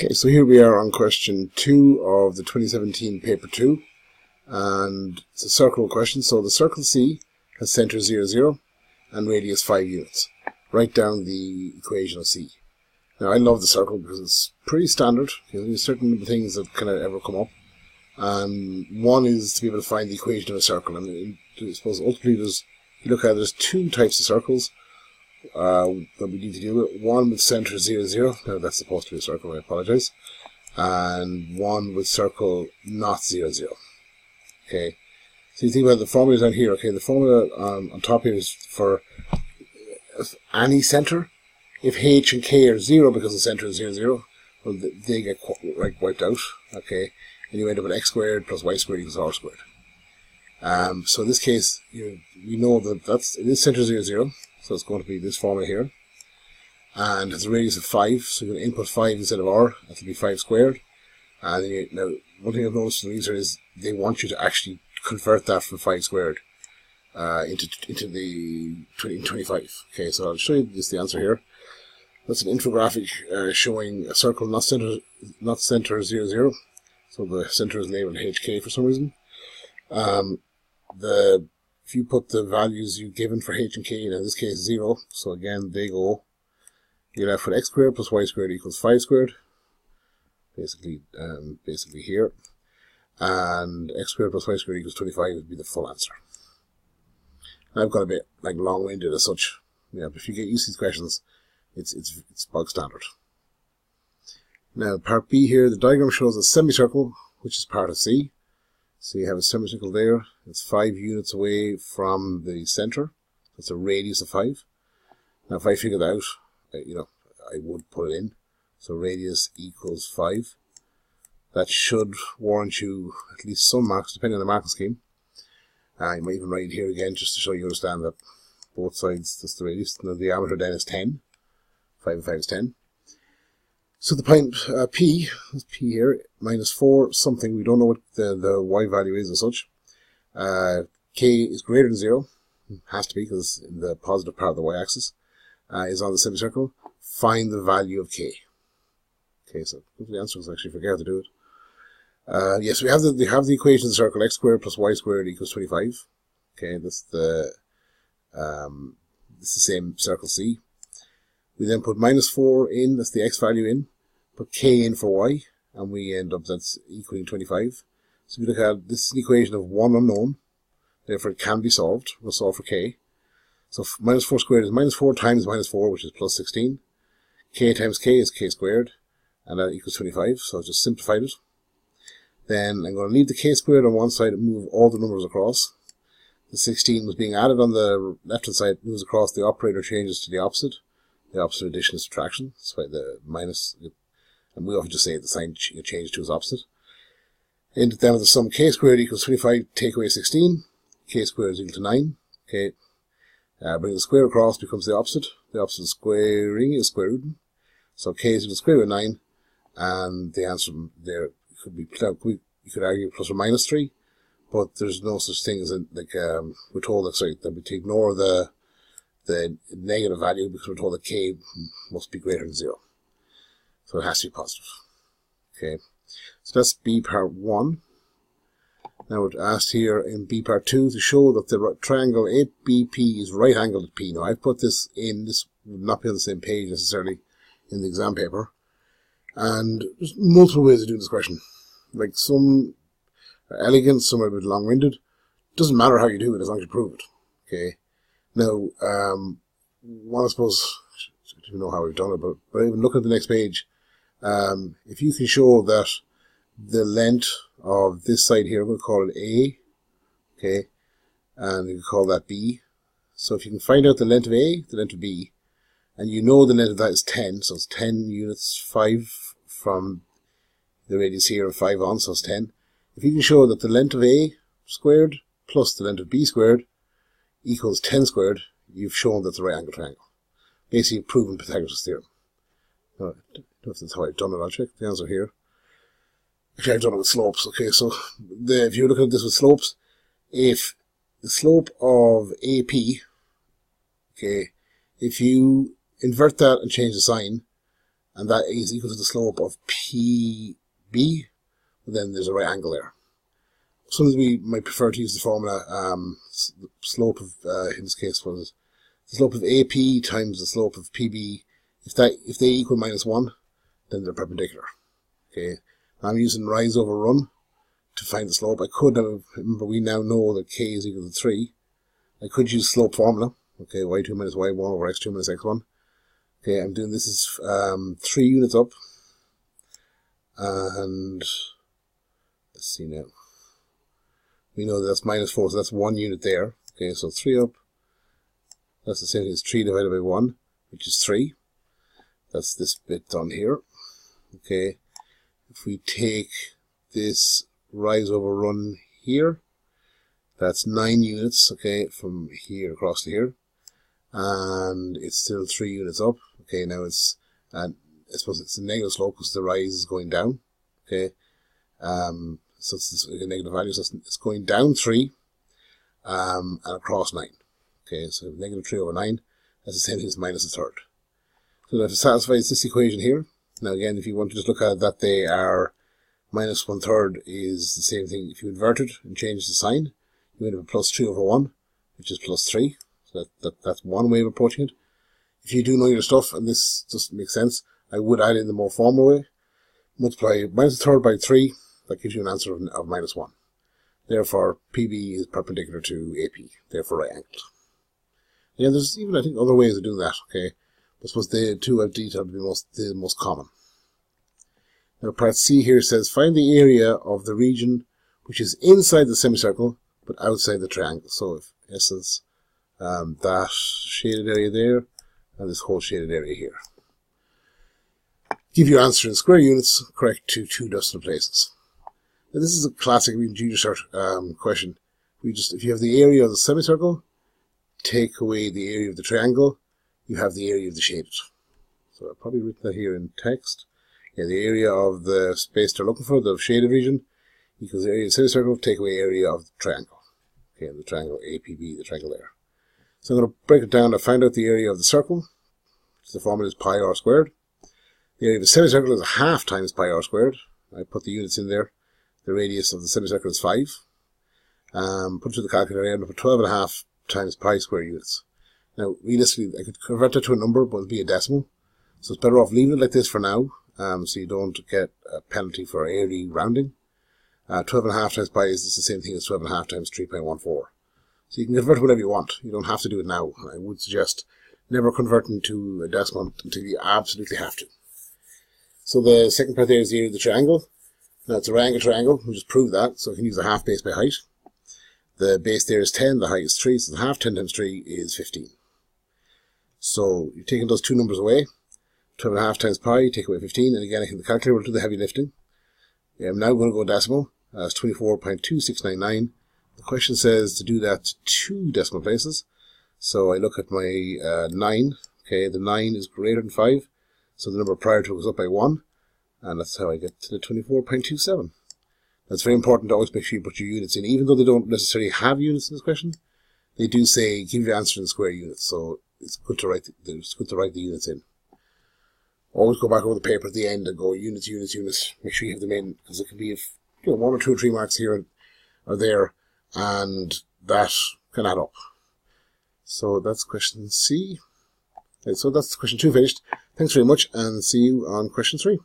Okay, so here we are on question 2 of the 2017 paper 2, and it's a circle question. So the circle C has center 0, 0 and radius 5 units. Write down the equation of C. Now I love the circle because it's pretty standard. There's certain things that can ever come up. One is to be able to find the equation of a circle, and I suppose ultimately there's two types of circles that we need to deal with. One with center 0, 0, now that's supposed to be a circle, I apologize, and one with circle not 0, 0. Okay, so you think about the formula down here. Okay, the formula on top here is for any center. If h and k are 0 because the center is 0, 0, well, they get wiped out, okay, and you end up with x squared plus y squared equals r squared. So in this case, we know that it is center 0, 0, so it's going to be this formula here, and it's a radius of 5, so you're going to input 5 instead of r, that'll be 5 squared. And then now, one thing I've noticed in these is they want you to actually convert that from 5 squared into the 25. Okay, so I'll show you just the answer here. That's an infographic showing a circle not center 0, 0. So the center is labeled HK for some reason. If you put the values you've given for h and k, in this case 0, so again they go, you're left with x squared plus y squared equals 5 squared, basically here, and x squared plus y squared equals 25 would be the full answer. I've got a bit long-winded as such, but if you get used to these questions, it's bog standard. Now part B here, the diagram shows a semicircle which is part of C. So you have a semicircle there, it's 5 units away from the center, that's a radius of 5. Now if I figured out, I would put it in, so radius equals 5. That should warrant you at least some marks, depending on the marking scheme. You might even write it here again just to show you understand that both sides, that's the radius, now the diameter then is 10, 5 and 5 is 10. So the point P, that's P here, minus 4 something, we don't know what the Y value is as such. K is greater than 0, has to be because in the positive part of the Y axis is on the semicircle. Find the value of K. Okay, so the answer is actually forget how to do it. Yes, we have the equation of the circle, x squared plus y squared equals 25. Okay, that's the it's the same circle C. We then put minus 4 in, that's the x value in, put k in for y, and we end up, that's equaling 25. So if you look at, this is an equation of one unknown, therefore it can be solved, we'll solve for k. So minus 4 squared is minus 4 times minus 4, which is plus 16. K times k is k squared, and that equals 25, so I just simplified it. Then I'm going to leave the k squared on one side and move all the numbers across. The 16 was being added on the left-hand side, moves across, the operator changes to the opposite. The opposite addition is subtraction, so the minus, and we often just say the sign change to is opposite. And then with the sum k squared equals 25, take away 16, k squared is equal to 9. Okay, bring the square across, becomes the opposite. The opposite of squaring is square rooting, so k is equal to square root of 9, and the answer there could be, you could argue plus or minus 3, but there's no such thing as we're told that we ignore the negative value because we're told that k must be greater than 0. So it has to be positive. Okay, so that's B part 1. Now we're asked here in B part 2 to show that the triangle ABP is right angled at P. Now I've put this in, this would not be on the same page necessarily in the exam paper. And there's multiple ways of doing this question. Like some are elegant, some are a bit long-winded. Doesn't matter how you do it as long as you prove it. Okay. Now, well, I suppose, I don't know how we've done it, but even look at the next page. If you can show that the length of this side here, we'll call it A, okay, and you can call that B. So if you can find out the length of A, the length of B, and you know the length of that is 10, so it's 10 units, 5 from the radius here and 5 on, so it's 10. If you can show that the length of A squared plus the length of B squared equals 10 squared, you've shown that's a right angle triangle. Basically, proven Pythagoras' theorem. I don't know if that's how I've done it, I'll check the answer here. Actually, I've done it with slopes. Okay, so if you're looking at this with slopes, if the slope of AP, okay, if you invert that and change the sign, and that is equal to the slope of PB, then there's a right angle there. Sometimes we might prefer to use the formula slope of, in this case, what is it? The slope of AP times the slope of PB. If they equal -1, then they're perpendicular. Okay, I'm using rise over run to find the slope. I could have, remember we now know that k is equal to 3. I could use slope formula. Okay, y2 minus y1 over x2 minus x1. Okay, I'm doing this is 3 units up, and let's see now. We know that's -4, so that's 1 unit there. Okay, so 3 up. That's the same thing as 3 divided by 1, which is 3. That's this bit done here. Okay, if we take this rise over run here, that's 9 units, okay, from here across to here, and it's still 3 units up. Okay, now it's, and I suppose it's a negative slope because the rise is going down. Okay, so it's a negative value, so it's going down 3 and across 9. Okay, so -3/9, that's the same thing as -1/3. So that satisfies this equation here. Now again, if you want to just look at that, they are -1/3 is the same thing. If you invert it and change the sign, you end up with +3/1, which is +3. So that's one way of approaching it. If you do know your stuff, and this just makes sense, I would add in the more formal way. Multiply -1/3 by 3, that gives you an answer of -1. Therefore, PB is perpendicular to AP, therefore right angled. Yeah, there's even, I think, other ways of doing that, okay? I suppose the two I've detailed would be the most common. Now, part C here says, find the area of the region which is inside the semicircle, but outside the triangle. So, if, in essence, that shaded area there, and this whole shaded area here. Give your answer in square units, correct to 2 dozen places. Now, this is a classic GeoSort question. If you have the area of the semicircle, take away the area of the triangle, you have the area of the shaded. So I've probably written that here in text. Yeah, the area of the space they're looking for, the shaded region, equals the area of the semicircle, take away area of the triangle. Okay, the triangle APB, the triangle there. So I'm going to break it down to find out the area of the circle. So the formula is pi r squared. The area of the semicircle is 1/2 times pi r squared. I put the units in there. The radius of the semicircle is 5. Put it through the calculator, I end up with 12.5 times pi square units. Now, realistically, I could convert that to a number, but it would be a decimal. So it's better off leaving it like this for now, so you don't get a penalty for early rounding. 12.5 times pi is the same thing as 12.5 times 3.14. So you can convert whatever you want. You don't have to do it now. I would suggest never converting to a decimal until you absolutely have to. So the second part there is the area of the triangle. Now, it's a right-angle triangle. We just proved that, so you can use a half base by height. The base there is 10, the height is 3, so the half 10 times 3 is 15. So you're taking those two numbers away. 12.5 times pi, you take away 15, and again, I think the calculator will do the heavy lifting. Yeah, I'm now going to go decimal. That's 24.2699. The question says to do that to 2 decimal places. So I look at my 9. Okay, the 9 is greater than 5, so the number prior to it goes up by 1, and that's how I get to the 24.27. That's very important to always make sure you put your units in. Even though they don't necessarily have units in this question, they do say give your answer in square units, so it's good to write the units in. Always go back over the paper at the end and go units, units, units. Make sure you have them in, because it can be, if, you know, 1 or 2 or 3 marks here or there, and that can add up. So that's question C. Okay, so that's question 2 finished. Thanks very much, and see you on question 3.